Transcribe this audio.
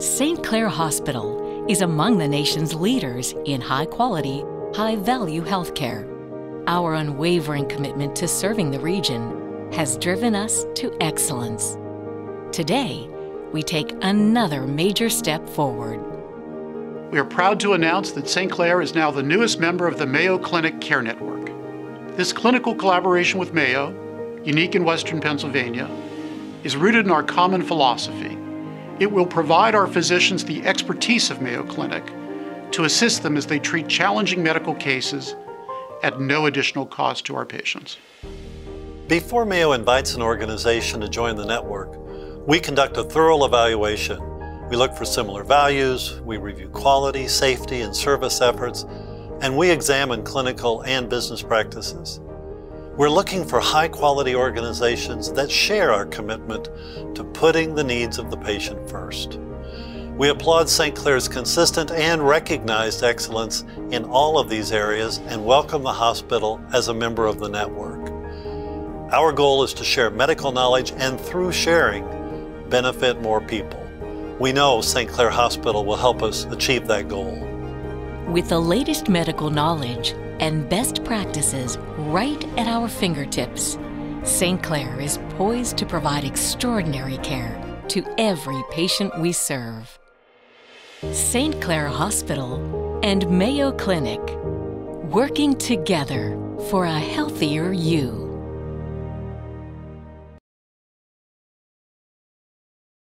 St. Clair Hospital is among the nation's leaders in high-quality, high-value healthcare. Our unwavering commitment to serving the region has driven us to excellence. Today, we take another major step forward. We are proud to announce that St. Clair is now the newest member of the Mayo Clinic Care Network. This clinical collaboration with Mayo, unique in Western Pennsylvania, is rooted in our common philosophy. It will provide our physicians the expertise of Mayo Clinic to assist them as they treat challenging medical cases at no additional cost to our patients. Before Mayo invites an organization to join the network, we conduct a thorough evaluation. We look for similar values, we review quality, safety, and service efforts, and we examine clinical and business practices. We're looking for high-quality organizations that share our commitment to putting the needs of the patient first. We applaud St. Clair's consistent and recognized excellence in all of these areas and welcome the hospital as a member of the network. Our goal is to share medical knowledge and, through sharing, benefit more people. We know St. Clair Hospital will help us achieve that goal. With the latest medical knowledge and best practices right at our fingertips, St. Clair is poised to provide extraordinary care to every patient we serve. St. Clair Hospital and Mayo Clinic, working together for a healthier you.